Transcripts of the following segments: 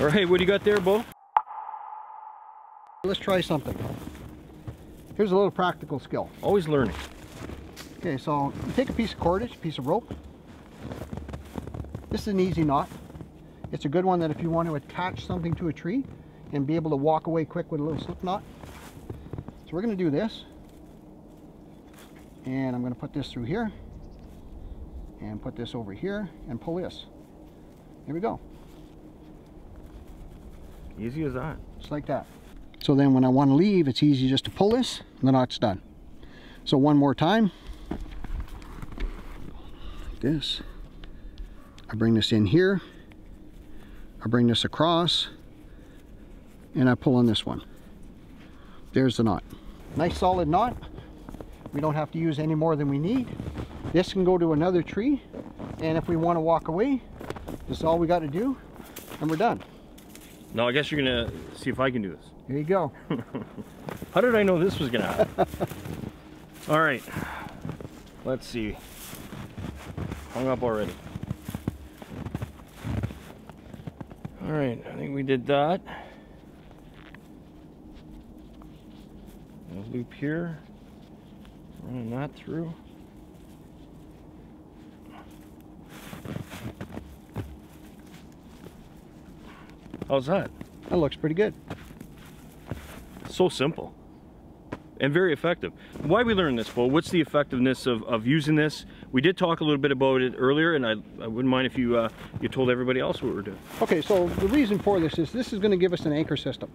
All right, what do you got there, Bo? Let's try something. Here's a little practical skill. Always learning. Okay, so you take a piece of cordage, piece of rope. This is an easy knot. It's a good one that if you want to attach something to a tree and be able to walk away quick with a little slip knot. So we're going to do this. And I'm going to put this through here. And put this over here and pull this. There we go. Easy as that. Just like that. So then when I want to leave, it's easy just to pull this and the knot's done. So one more time. Like this. I bring this in here. I bring this across and I pull on this one. There's the knot. Nice solid knot. We don't have to use any more than we need. This can go to another tree, and if we want to walk away, this is all we got to do and we're done. Now I guess you're gonna see if I can do this. Here you go. How did I know this was gonna happen? All right, let's see. Hung up already. All right, I think we did that. I'll loop here, running that through. How's that? That looks pretty good. So simple and very effective. Why we learned this, Bo? What's the effectiveness of using this? We did talk a little bit about it earlier, and I wouldn't mind if you you told everybody else what we're doing. Okay, so the reason for this is going to give us an anchor system.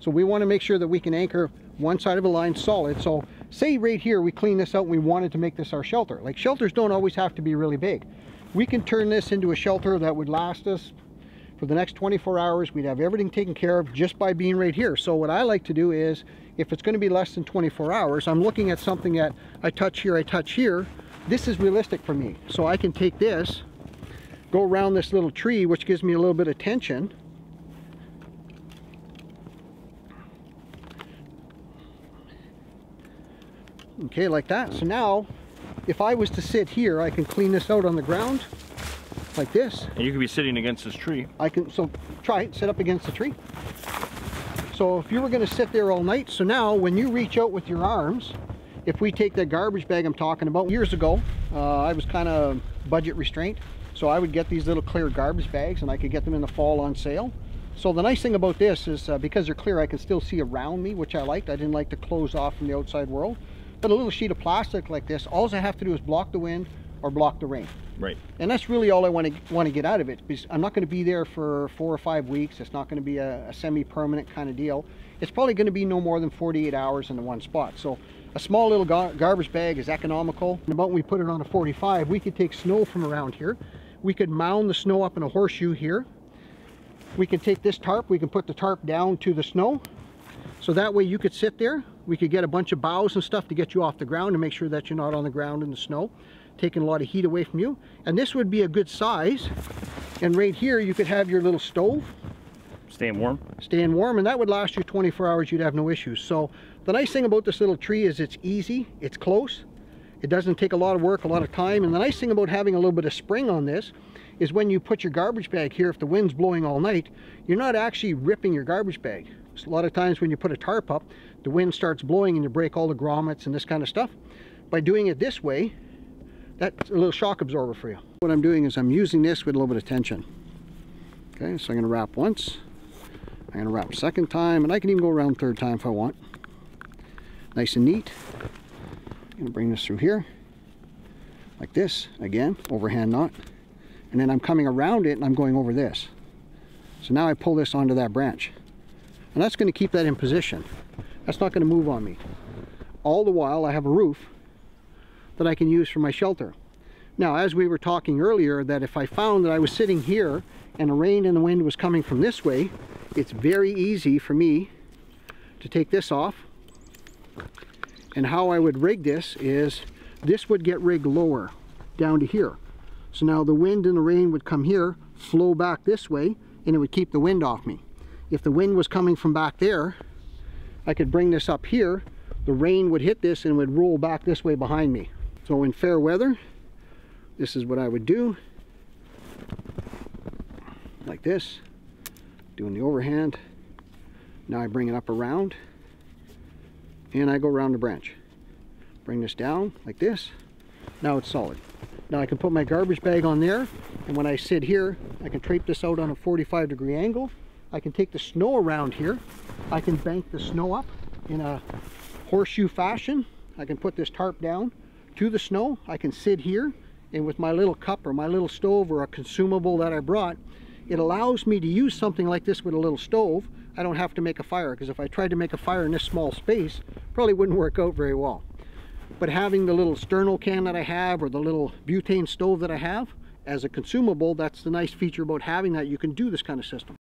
So we want to make sure that we can anchor one side of a line solid. So say right here we clean this out and we wanted to make this our shelter. Like, shelters don't always have to be really big. We can turn this into a shelter that would last us for the next 24 hours. We'd have everything taken care of just by being right here. So what I like to do is, if it's going to be less than 24 hours, I'm looking at something that I touch here, I touch here. This is realistic for me. So I can take this, go around this little tree, which gives me a little bit of tension. Okay, like that. So now, if I was to sit here, I can clean this out on the ground like this. And you could be sitting against this tree. I can, so try it, sit up against the tree. So if you were going to sit there all night, so now when you reach out with your arms, if we take that garbage bag I'm talking about, years ago, I was kind of budget restraint. So I would get these little clear garbage bags and I could get them in the fall on sale. So the nice thing about this is because they're clear, I can still see around me, which I liked. I didn't like to close off from the outside world. But a little sheet of plastic like this, all I have to do is block the wind or block the rain. Right. And that's really all I want to get out of it, because I'm not going to be there for 4 or 5 weeks. It's not going to be a semi-permanent kind of deal. It's probably going to be no more than 48 hours in the one spot. So a small little garbage bag is economical. And about when we put it on a 45, we could take snow from around here. We could mound the snow up in a horseshoe here. We can take this tarp, we can put the tarp down to the snow. So that way you could sit there. We could get a bunch of boughs and stuff to get you off the ground and make sure that you're not on the ground in the snow, taking a lot of heat away from you. And this would be a good size. And right here, you could have your little stove. Staying warm. Staying warm, and that would last you 24 hours. You'd have no issues. So the nice thing about this little tree is it's easy, it's close. It doesn't take a lot of work, a lot of time. And the nice thing about having a little bit of spring on this is when you put your garbage bag here, if the wind's blowing all night, you're not actually ripping your garbage bag. So a lot of times when you put a tarp up, the wind starts blowing and you break all the grommets and this kind of stuff. By doing it this way, that's a little shock absorber for you. What I'm doing is I'm using this with a little bit of tension. Okay, so I'm going to wrap once, I'm going to wrap second time, and I can even go around third time if I want. Nice and neat. I'm going to bring this through here, like this, again, overhand knot. And then I'm coming around it and I'm going over this. So now I pull this onto that branch. And that's going to keep that in position. That's not going to move on me. All the while I have a roof that I can use for my shelter. Now, as we were talking earlier, that if I found that I was sitting here and the rain and the wind was coming from this way, it's very easy for me to take this off. And how I would rig this is, this would get rigged lower, down to here. So now the wind and the rain would come here, flow back this way, and it would keep the wind off me. If the wind was coming from back there, I could bring this up here, the rain would hit this and would roll back this way behind me. So in fair weather, this is what I would do. Like this. doing the overhand. Now I bring it up around and I go around the branch. Bring this down like this. Now it's solid. Now I can put my garbage bag on there, and when I sit here, I can drape this out on a 45-degree angle. I can take the snow around here. I can bank the snow up in a horseshoe fashion. I can put this tarp down to the snow. I can sit here, and with my little cup or my little stove or a consumable that I brought, it allows me to use something like this with a little stove. I don't have to make a fire, because if I tried to make a fire in this small space, probably wouldn't work out very well. But having the little sterno can that I have, or the little butane stove that I have as a consumable, that's the nice feature about having that. You can do this kind of system.